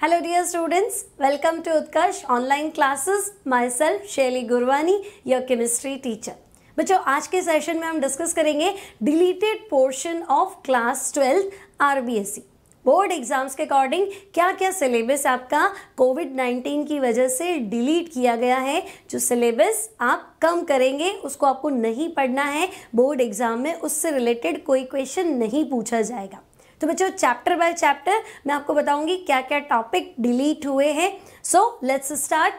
Hello dear students, welcome to Utkarsh online classes. Myself शैली Gurwani, your chemistry teacher. बच्चों आज के सेशन में हम डिस्कस करेंगे deleted portion of class 12 RBSE. Board exams के अकॉर्डिंग क्या क्या सिलेबस आपका कोविड-19 की वजह से डिलीट किया गया है. जो सिलेबस आप कम करेंगे उसको आपको नहीं पढ़ना है. बोर्ड एग्जाम में उससे रिलेटेड कोई क्वेश्चन नहीं पूछा जाएगा. तो बच्चों चैप्टर बाय चैप्टर मैं आपको बताऊंगी क्या क्या टॉपिक डिलीट हुए हैं. So let's start.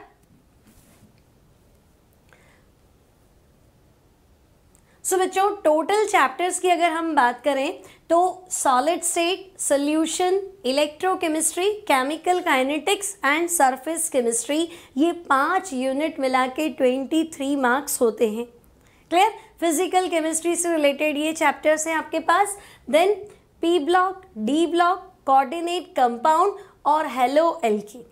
सो बच्चों टोटल चैप्टर्स की अगर हम बात करें तो solid state, solution, electrochemistry, chemical kinetics and surface chemistry, ये 5 यूनिट मिला के 23 मार्क्स होते हैं. क्लियर. फिजिकल केमिस्ट्री से रिलेटेड ये चैप्टर्स हैं आपके पास. Then P block, D block, coordinate compound और हेलो एल्कीन,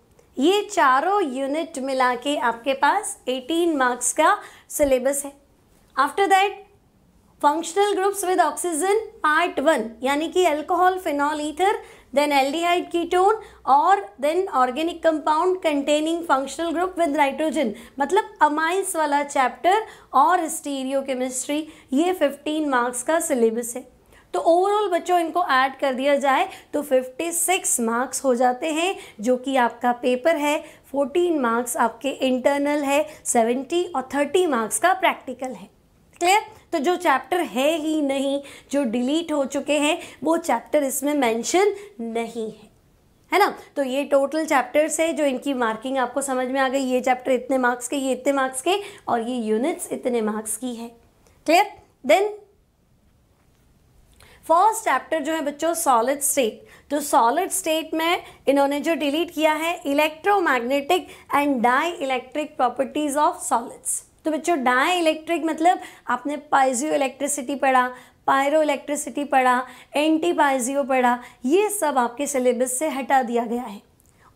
ये चारों यूनिट मिला के आपके पास 18 मार्क्स का सिलेबस है. After that functional groups with oxygen part 1 यानी कि alcohol, phenol, ether, then aldehyde, ketone और then organic compound containing functional group with nitrogen, मतलब अमाइंस वाला चैप्टर और स्टीरियो केमिस्ट्री, ये 15 मार्क्स का सिलेबस है. तो ओवरऑल बच्चों इनको ऐड कर दिया जाए तो 56 मार्क्स हो जाते हैं, जो कि आपका पेपर है. 14 मार्क्स आपके इंटरनल है, 70 और 30 मार्क्स का प्रैक्टिकल है. क्लियर. तो जो चैप्टर है ही नहीं, जो डिलीट हो चुके हैं, वो चैप्टर इसमें मेंशन नहीं है, है ना. तो ये टोटल चैप्टर्स है जो इनकी मार्किंग आपको समझ में आ गई. ये चैप्टर इतने मार्क्स के, ये इतने मार्क्स के और ये यूनिट्स इतने मार्क्स की है. क्लियर. देन फर्स्ट चैप्टर जो है बच्चों सॉलिड स्टेट, तो सॉलिड स्टेट में इन्होंने जो डिलीट किया है electromagnetic and dielectric properties of solids. तो बच्चों डाई इलेक्ट्रिक मतलब आपने पाईजो इलेक्ट्रिसिटी पढ़ा, पाइरो इलेक्ट्रिसिटी पढ़ा, एंटी पाईजो पढ़ा, ये सब आपके सिलेबस से हटा दिया गया है.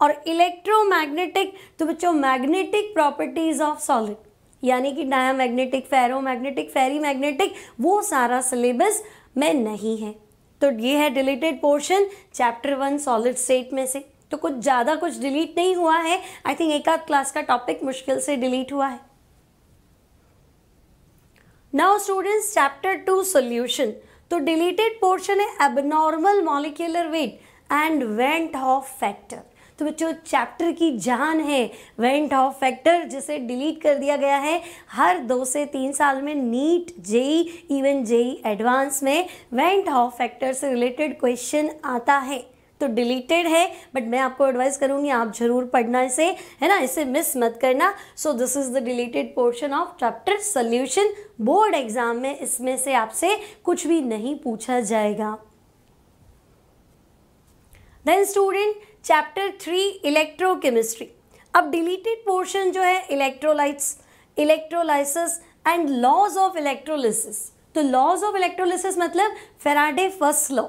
और इलेक्ट्रोमैग्नेटिक तो बच्चों मैग्नेटिक प्रॉपर्टीज ऑफ सॉलिड यानी कि डायमैग्नेटिक, फेरोमैग्नेटिक, फेरिमैग्नेटिक, वो सारा सिलेबस में नहीं है. तो ये है deleted portion chapter 1 solid state में से. तो कुछ ज़्यादा कुछ डिलीट नहीं हुआ है. आई थिंक एक आध क्लास का टॉपिक मुश्किल से डिलीट हुआ है. Now students chapter 2 solution. तो डिलीटेड पोर्शन है abnormal molecular weight and van't Hoff factor. तो बच्चों चैप्टर की जान है वान्ट हॉफ फैक्टर, जिसे डिलीट कर दिया गया है. हर 2 से 3 साल में NEET, JEE, even JEE advance में वान्ट हॉफ फैक्टर से रिलेटेड क्वेश्चन आता है. तो डिलीटेड है, बट मैं आपको एडवाइस करूंगी आप जरूर पढ़ना इसे, है ना, इसे मिस मत करना. So this is the deleted portion of chapter solution. Board exam में इसमें से आपसे कुछ भी नहीं पूछा जाएगा. Then student chapter 3 electrochemistry. अब डिलीटेड पोर्शन जो है electrolytes, electrolysis and laws of electrolysis. तो लॉज ऑफ इलेक्ट्रोलिसिस मतलब फैराडे फर्स्ट लॉ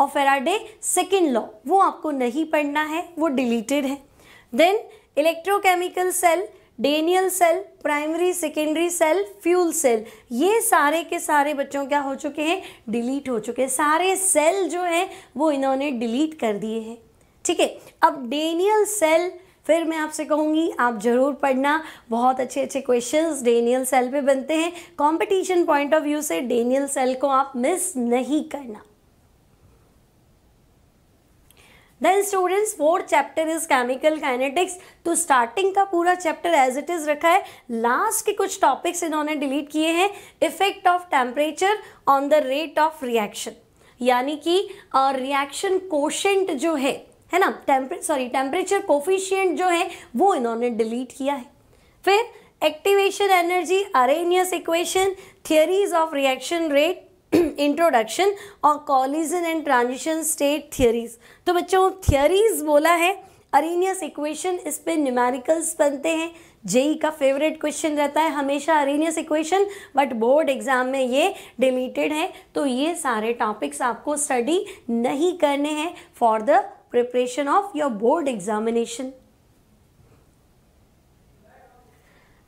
और फैराडे सेकंड लॉ, वो आपको नहीं पढ़ना है, वो डिलीटेड है. Then electrochemical cell, Daniell cell, primary secondary cell, fuel cell, ये सारे के सारे बच्चों क्या हो चुके हैं, डिलीट हो चुके हैं. सारे सेल जो है वो इन्होंने डिलीट कर दिए हैं. ठीक है. अब डेनियल सेल फिर मैं आपसे कहूँगी आप ज़रूर पढ़ना. बहुत अच्छे अच्छे क्वेश्चंस डेनियल सेल पे बनते हैं. कंपटीशन पॉइंट ऑफ व्यू से डेनियल सेल को आप मिस नहीं करना. Then students 4th chapter is chemical kinetics. तो स्टार्टिंग का पूरा चैप्टर एज इट इज़ रखा है. लास्ट के कुछ टॉपिक्स इन्होंने डिलीट किए हैं. Effect of temperature on the rate of reaction यानी कि रिएक्शन कोशेंट जो है ना, टेम्परेचर कोफिशिएंट जो है वो इन्होंने डिलीट किया है. फिर activation energy, Arrhenius equation, theories of reaction rate, introduction और collision and transition state theories. तो बच्चों थियरीज बोला है, अरहेनियस इक्वेशन, इस पे न्यूमेरिकल्स बनते हैं. जेई का फेवरेट क्वेश्चन रहता है हमेशा Arrhenius equation, but board exam में ये डिलीटेड है. तो ये सारे टॉपिक्स आपको स्टडी नहीं करने हैं for the preparation of your board examination.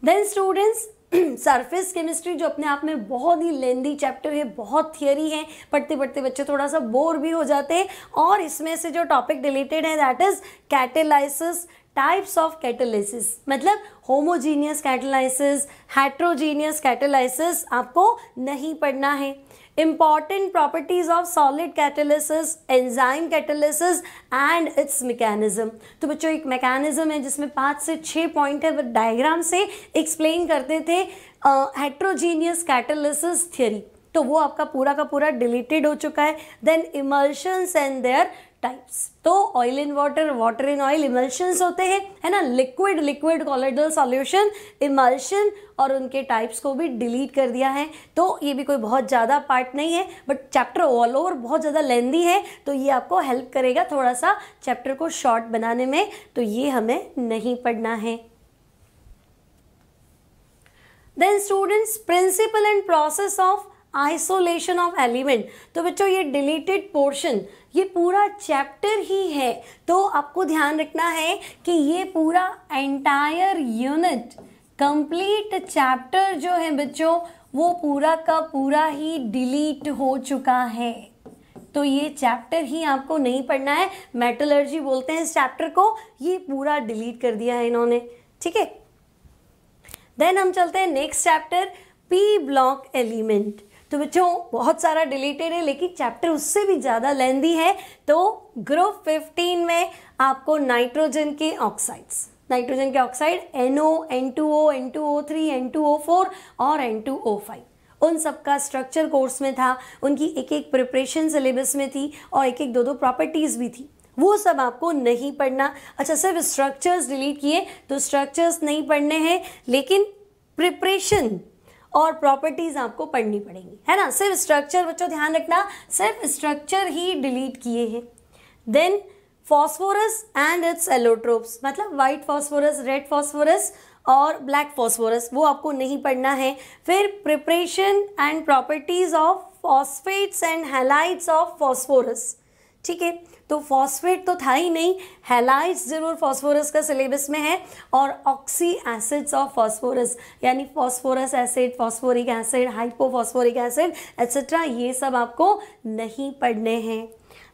Then students surface chemistry जो अपने आप में बहुत ही लेंदी चैप्टर है, बहुत थियरी है, पढ़ते पढ़ते बच्चे थोड़ा सा बोर भी हो जाते हैं। और इसमें से जो टॉपिक रिलेटेड है that is catalysis, types of catalysis, मतलब होमोजीनियस कैटेलाइसिस, हेट्रोजीनियस कैटेलाइसिस आपको नहीं पढ़ना है। Important properties of solid catalysis, enzyme catalysis and its mechanism. तो बच्चों एक मैकेनिज्म है जिसमें 5 से 6 पॉइंट है, डायग्राम से एक्सप्लेन करते थे हेट्रोजीनियस कैटेलिसिस थियरी, तो वो आपका पूरा का पूरा डिलीटेड हो चुका है। Then emulsions and their types, तो oil in water, water in oil emulsions होते हैं, है ना, liquid, liquid colloidal solution, emulsion, और उनके टाइप्स को भी डिलीट कर दिया है। तो ये भी कोई बहुत ज़्यादा पार्ट नहीं है, बट चैप्टर ऑल ओवर बहुत ज़्यादा लेंदी है, तो ये आपको हेल्प करेगा थोड़ा सा चैप्टर को शॉर्ट बनाने में, तो ये हमें नहीं पढ़ना है। Then students principle and process of isolation of element, तो बच्चों ये डिलीटेड पोर्शन, ये पूरा चैप्टर ही है, तो आपको ध्यान रखना है कि ये पूरा एंटायर यूनिट, कंप्लीट चैप्टर जो है बच्चों वो पूरा का पूरा ही डिलीट हो चुका है, तो ये चैप्टर ही आपको नहीं पढ़ना है। मेटलर्जी बोलते हैं इस चैप्टर को, ये पूरा डिलीट कर दिया है इन्होंने, ठीक है। देन हम चलते हैं next chapter, P block element. तो बच्चों बहुत सारा डिलीटेड है, लेकिन चैप्टर उससे भी ज़्यादा लेंदी है। तो ग्रुप 15 में आपको नाइट्रोजन के ऑक्साइड्स, नाइट्रोजन के oxide NO, N2O, N2O3, N2O4 और N2O5, उन सबका स्ट्रक्चर कोर्स में था, उनकी एक एक प्रिपरेशन सिलेबस में थी और एक एक दो दो प्रॉपर्टीज़ भी थी, वो सब आपको नहीं पढ़ना। अच्छा, सिर्फ स्ट्रक्चर्स डिलीट किए, तो स्ट्रक्चर्स नहीं पढ़ने हैं, लेकिन प्रिपरेशन और प्रॉपर्टीज़ आपको पढ़नी पड़ेंगी, है ना। सिर्फ स्ट्रक्चर बच्चों ध्यान रखना, सिर्फ स्ट्रक्चर ही डिलीट किए हैं। Then phosphorus and its allotropes, मतलब वाइट फॉस्फोरस, रेड फॉस्फोरस और ब्लैक फॉस्फोरस, वो आपको नहीं पढ़ना है। फिर preparation and properties of phosphates and halides of phosphorus, ठीक है। तो फॉस्फेट तो था ही नहीं, हैलाइड्स जरूर फॉस्फोरस का सिलेबस में है, और ऑक्सी एसिड्स ऑफ फॉस्फोरस, यानी phosphorous acid, phosphoric acid, hypophosphoric acid etcetera, ये सब आपको नहीं पढ़ने हैं।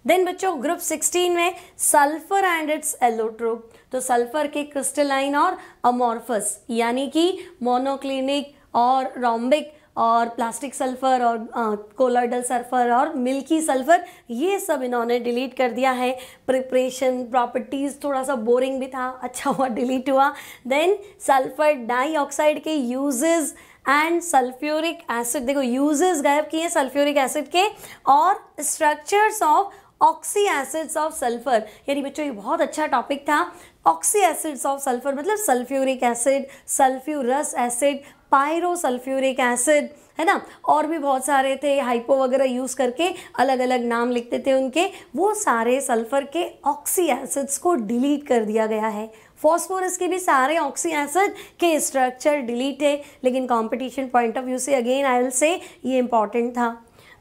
देन बच्चों ग्रुप 16 में सल्फर एंड इट्स एलोट्रोप, तो सल्फर के क्रिस्टलाइन और अमॉर्फस, यानी कि मोनोक्लिनिक और रोम्बिक और प्लास्टिक सल्फर और कोलॉइडल सल्फर और मिल्की सल्फर, ये सब इन्होंने डिलीट कर दिया है। प्रिपरेशन, प्रॉपर्टीज़ थोड़ा सा बोरिंग भी था, अच्छा हुआ डिलीट हुआ। देन सल्फर डाइऑक्साइड के यूजेस एंड सल्फ्यूरिक एसिड, देखो यूजेस गायब किए सल्फ्यूरिक एसिड के, और structures of oxy acids of sulphur, यानी बच्चों ये बहुत अच्छा टॉपिक था। ऑक्सी एसिड्स ऑफ सल्फर मतलब sulphuric acid, sulphurous acid, pyro sulphuric acid, है ना, और भी बहुत सारे थे, हाइपो वगैरह यूज़ करके अलग अलग नाम लिखते थे उनके, वो सारे सल्फर के ऑक्सी एसिड्स को डिलीट कर दिया गया है। फॉस्फोरस के भी सारे ऑक्सी एसिड के स्ट्रक्चर डिलीट है, लेकिन कॉम्पिटिशन पॉइंट ऑफ व्यू से अगेन आई विल से ये इम्पॉर्टेंट था।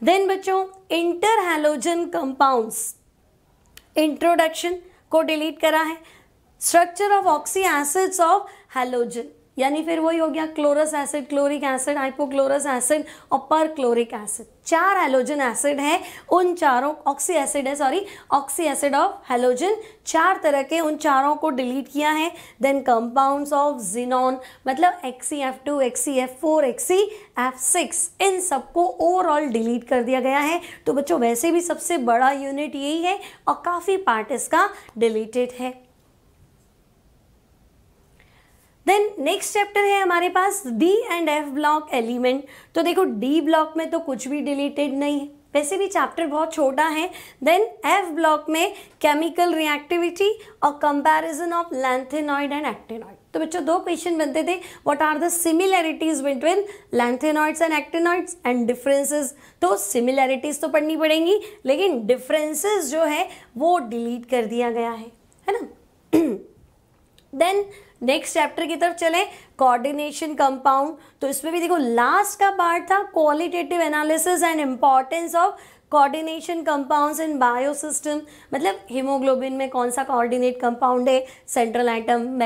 देन बच्चों इंटर हैलोजन कंपाउंड्स, इंट्रोडक्शन को डिलीट करा है। Structure of oxy acids of halogen, यानी फिर वही हो गया chlorous acid, chloric acid, hypochlorous acid और परक्लोरिक एसिड, 4 हैलोजन एसिड है, उन चारों ऑक्सी एसिड है, sorry oxy acid of halogen 4 तरह के, उन चारों को डिलीट किया है। देन कंपाउंड्स ऑफ ज़िनॉन, मतलब XeF2, XeF4, XeF6, इन सबको ओवरऑल डिलीट कर दिया गया है। तो बच्चों वैसे भी सबसे बड़ा यूनिट यही है और काफ़ी पार्ट इसका डिलीटेड है। देन नेक्स्ट चैप्टर है हमारे पास D and F block element. तो देखो डी ब्लॉक में तो कुछ भी डिलीटेड नहीं है, वैसे भी चैप्टर बहुत छोटा है। देन एफ ब्लॉक में केमिकल रिएक्टिविटी और comparison of lanthanoid and actinoid. तो बच्चों 2 क्वेश्चन बनते थे, what are the similarities between lanthanoids and actinoids and differences. तो सिमिलैरिटीज तो पढ़नी पड़ेंगी, लेकिन डिफरेंसेस जो है वो डिलीट कर दिया गया है ना। देन नेक्स्ट चैप्टर की तरफ चले, कोऑर्डिनेशन कंपाउंड। तो इसमें भी देखो लास्ट का पार्ट था qualitative analysis and importance of coordination compounds in bio system, मतलब हीमोग्लोबिन में कौन सा कोऑर्डिनेट कंपाउंड है, सेंट्रल एटम,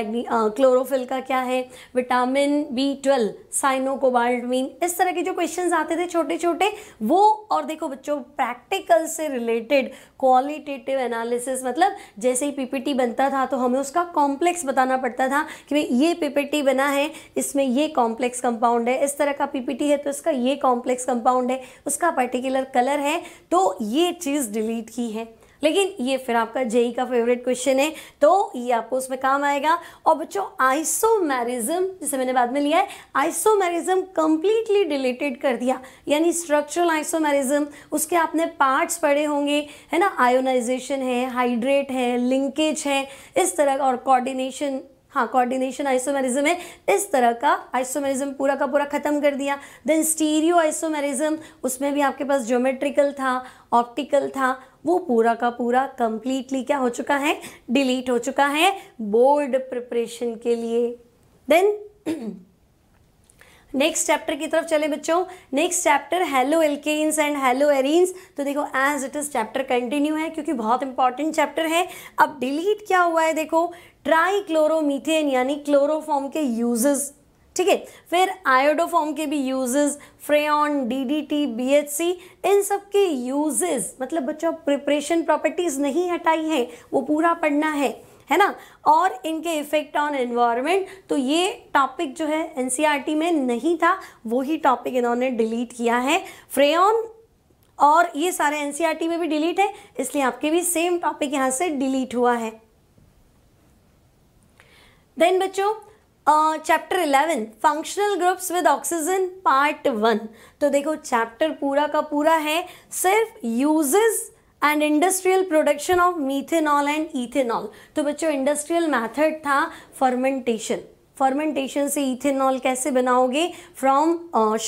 क्लोरोफिल का क्या है, विटामिन B12, साइनोकोबाल्डमीन, इस तरह के जो क्वेश्चंस आते थे छोटे छोटे वो। और देखो बच्चों, प्रैक्टिकल से रिलेटेड क्वालिटेटिव एनालिसिस, मतलब जैसे ही पीपीटी बनता था तो हमें उसका कॉम्प्लेक्स बताना पड़ता था कि भाई ये पीपीटी बना है, इसमें ये कॉम्प्लेक्स कंपाउंड है, इस तरह का पीपीटी है तो इसका ये कॉम्प्लेक्स कंपाउंड है, उसका पर्टिकुलर कलर है, तो ये चीज़ डिलीट की है। लेकिन ये फिर आपका जेई का फेवरेट क्वेश्चन है तो ये आपको उसमें काम आएगा। और बच्चों आइसोमेरिज्म, जिसे मैंने बाद में लिया है, आइसोमेरिज्म कंप्लीटली डिलीटेड कर दिया, यानी स्ट्रक्चरल आइसोमेरिज्म, उसके आपने पार्ट्स पढ़े होंगे है ना, आयोनाइजेशन है, हाइड्रेट है, लिंकेज है, इस तरह, और कोऑर्डिनेशन, हाँ कोऑर्डिनेशन आइसोमेरिज्म है, इस तरह का आइसोमेरिज्म पूरा का पूरा ख़त्म कर दिया। देन स्टीरियो आइसोमेरिज्म, उसमें भी आपके पास ज्योमेट्रिकल था, ऑप्टिकल था, वो पूरा का पूरा कंप्लीटली क्या हो चुका है, डिलीट हो चुका है बोर्ड प्रिपरेशन के लिए। देन नेक्स्ट चैप्टर की तरफ चले बच्चों। Next chapter hello alkanes and hello arenes. तो देखो as it is chapter continue है क्योंकि बहुत इंपॉर्टेंट चैप्टर है। अब डिलीट क्या हुआ है देखो, ट्राई क्लोरोमीथेन यानी क्लोरोफॉर्म के यूजेस, ठीक है, फिर आयोडोफॉर्म के भी यूजेस, फ्रेऑन, डीडीटी, बीएचसी, इन सब के यूजेस, मतलब बच्चों प्रिपरेशन प्रॉपर्टीज नहीं हटाई है, वो पूरा पढ़ना है ना, और इनके इफेक्ट ऑन एनवायरनमेंट। तो ये टॉपिक जो है एनसीईआरटी में नहीं था, वही टॉपिक इन्होंने डिलीट किया है, फ्रेऑन, और ये सारे एनसीईआरटी में भी डिलीट है, इसलिए आपके भी सेम टॉपिक यहाँ से डिलीट हुआ है। देन बच्चों chapter 11 functional groups with oxygen part 1। तो देखो चैप्टर पूरा का पूरा है सिर्फ uses and industrial production of methanol and ethanol. तो बच्चों इंडस्ट्रियल मेथड था फर्मेंटेशन, फर्मेंटेशन से इथेनॉल कैसे बनाओगे फ्रॉम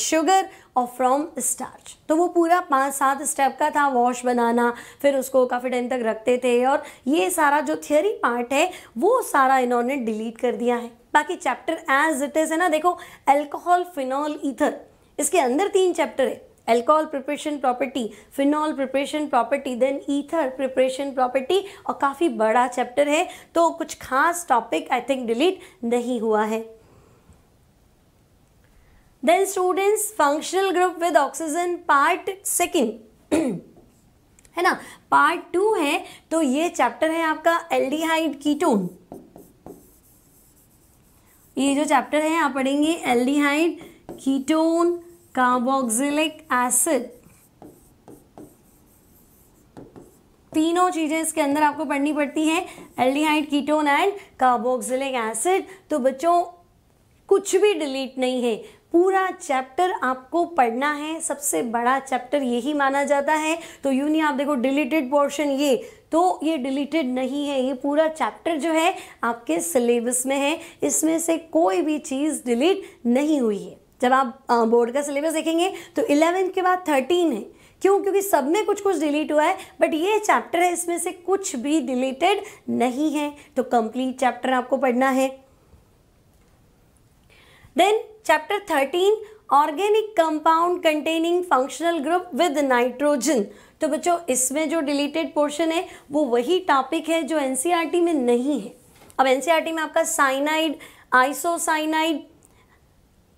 शुगर और फ्रॉम स्टार्च, तो वो पूरा 5-7 स्टेप का था, वॉश बनाना, फिर उसको काफ़ी टाइम तक रखते थे, और ये सारा जो थियोरी पार्ट है वो सारा इन्होंने डिलीट कर दिया है। बाकी चैप्टर एज इट इज़ है ना। देखो अल्कोहल, फिनॉल, ईथर, इसके अंदर 3 चैप्टर है, alcohol preparation property, phenol preparation property, then ether preparation property, और काफ़ी बड़ा चैप्टर है तो कुछ खास टॉपिक आई थिंक डिलीट नहीं हुआ है। Then students functional group with oxygen part 2 है ना, पार्ट 2 है, तो ये चैप्टर है आपका एल्डिहाइड कीटोन। ये जो चैप्टर है आप पढ़ेंगे एल्डिहाइड कीटोन, कार्बोक्सिलिक एसिड, तीनों चीजें इसके अंदर आपको पढ़नी पड़ती है, aldehyde ketone and carboxylic acid. तो बच्चों कुछ भी डिलीट नहीं है, पूरा चैप्टर आपको पढ़ना है, सबसे बड़ा चैप्टर यही माना जाता है। तो यूं नहीं आप देखो डिलीटेड पोर्शन ये, तो ये डिलीटेड नहीं है, ये पूरा चैप्टर जो है आपके सिलेबस में है, इसमें से कोई भी चीज़ डिलीट नहीं हुई है। जब आप बोर्ड का सिलेबस देखेंगे तो 11 के बाद 13 है, क्यों, क्योंकि सब में कुछ कुछ डिलीट हुआ है, बट ये चैप्टर है इसमें से कुछ भी डिलीटेड नहीं है, तो कंप्लीट चैप्टर आपको पढ़ना है। Then chapter 13 organic compound containing functional group with nitrogen. तो बच्चों इसमें जो डिलीटेड पोर्शन है वो वही टॉपिक है जो एनसीईआरटी में नहीं है। अब एनसीईआरटी में आपका cyanide, isocyanide,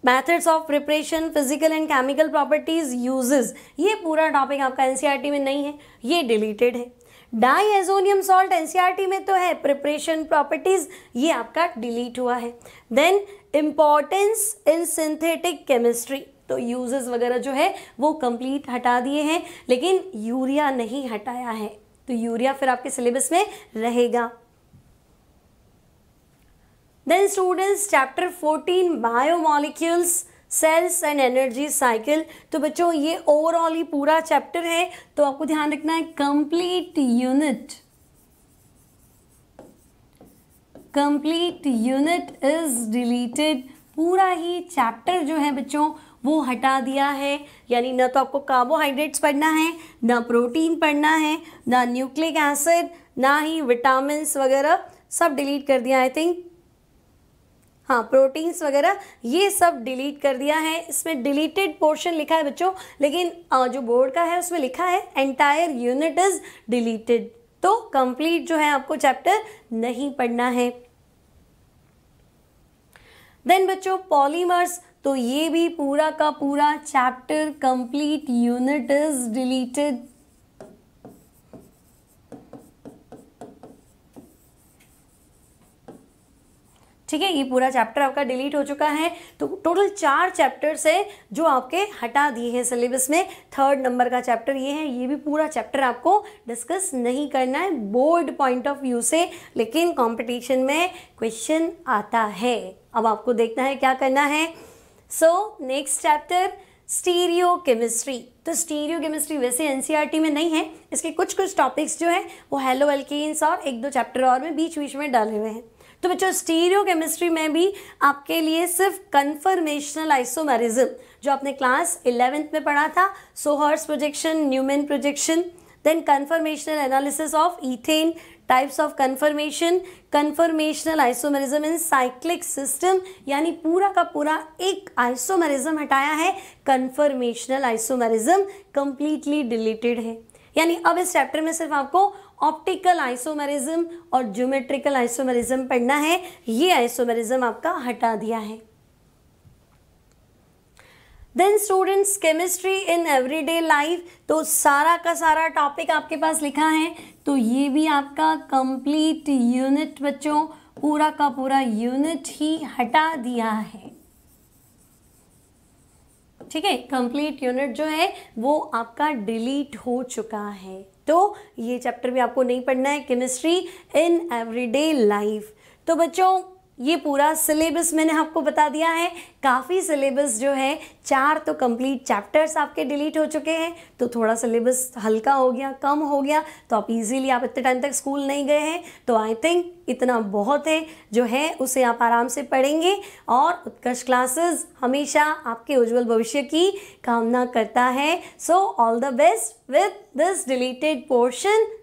methods of preparation, physical and chemical properties, uses, ये पूरा टॉपिक आपका एनसीईआरटी में नहीं है, ये डिलीटेड है। डाइएज़ोनियम सॉल्ट एनसीईआरटी में तो है, प्रिपरेशन प्रॉपर्टीज, ये आपका डिलीट हुआ है। Then importance in synthetic chemistry, तो यूजेस वगैरह जो है वो कंप्लीट हटा दिए हैं, लेकिन यूरिया नहीं हटाया है, तो यूरिया फिर आपके सिलेबस में रहेगा। Then students chapter 14 biomolecules, cells and energy cycle. तो बच्चों ये ओवरऑल ही पूरा चैप्टर है, तो आपको ध्यान रखना है कंप्लीट यूनिट इज डिलीटेड, पूरा ही चैप्टर जो है बच्चों वो हटा दिया है, यानी ना तो आपको कार्बोहाइड्रेट्स पढ़ना है, ना प्रोटीन पढ़ना है, ना न्यूक्लिक एसिड, ना ही विटामिन्स वगैरह, सब डिलीट कर दिया आई थिंक। हाँ प्रोटीन्स वगैरह ये सब डिलीट कर दिया है। इसमें डिलीटेड पोर्शन लिखा है बच्चों, लेकिन जो बोर्ड का है उसमें लिखा है एंटायर यूनिट इज डिलीटेड, तो कंप्लीट जो है आपको चैप्टर नहीं पढ़ना है। देन बच्चों पॉलीमर्स, तो ये भी पूरा का पूरा chapter complete unit is deleted. ठीक है, ये पूरा चैप्टर आपका डिलीट हो चुका है। तो टोटल 4 चैप्टर्स है जो आपके हटा दिए हैं सिलेबस में। 3rd नंबर का चैप्टर ये है, ये भी पूरा चैप्टर आपको डिस्कस नहीं करना है बोर्ड पॉइंट ऑफ व्यू से, लेकिन कंपटीशन में क्वेश्चन आता है। अब आपको देखना है क्या करना है। So next chapter stereo chemistry. तो स्टीरियो केमिस्ट्री वैसे एनसीईआरटी में नहीं है, इसके कुछ टॉपिक्स जो है वो हेलो एल्केन्स और 1-2 चैप्टर और में बीच में डाले हुए हैं। तो बच्चों स्टीरियो केमिस्ट्री में भी आपके लिए सिर्फ कन्फर्मेशनल आइसोमेरिज्म जो आपने क्लास 11th में पढ़ा था, sawhorse projection, Newman projection, then conformational analysis of ethane, types of conformation, conformational isomerism in cyclic system, यानी पूरा का पूरा एक आइसोमेरिज्म हटाया है। कन्फर्मेशनल आइसोमेरिज्म कंप्लीटली डिलीटेड है, यानी अब इस चैप्टर में सिर्फ आपको ऑप्टिकल आइसोमेरिज्म और ज्योमेट्रिकल आइसोमेरिज्म पढ़ना है। ये आइसोमेरिज्म आपका हटा दिया है। Then students chemistry in everyday life, तो सारा का सारा टॉपिक आपके पास लिखा है, तो ये भी आपका कंप्लीट यूनिट बच्चों, पूरा का पूरा यूनिट ही हटा दिया है। ठीक है, कंप्लीट यूनिट जो है वो आपका डिलीट हो चुका है, तो ये चैप्टर भी आपको नहीं पढ़ना है, केमिस्ट्री इन एवरीडे लाइफ। तो बच्चों ये पूरा सिलेबस मैंने आपको बता दिया है, काफ़ी सिलेबस जो है 4 तो कंप्लीट चैप्टर्स आपके डिलीट हो चुके हैं, तो थोड़ा सिलेबस हल्का हो गया, कम हो गया। तो आप इजीली, आप इतने टाइम तक स्कूल नहीं गए हैं, तो आई थिंक इतना बहुत है जो है उसे आप आराम से पढ़ेंगे। और उत्कर्ष क्लासेस हमेशा आपके उज्जवल भविष्य की कामना करता है। So all the best with this deleted portion.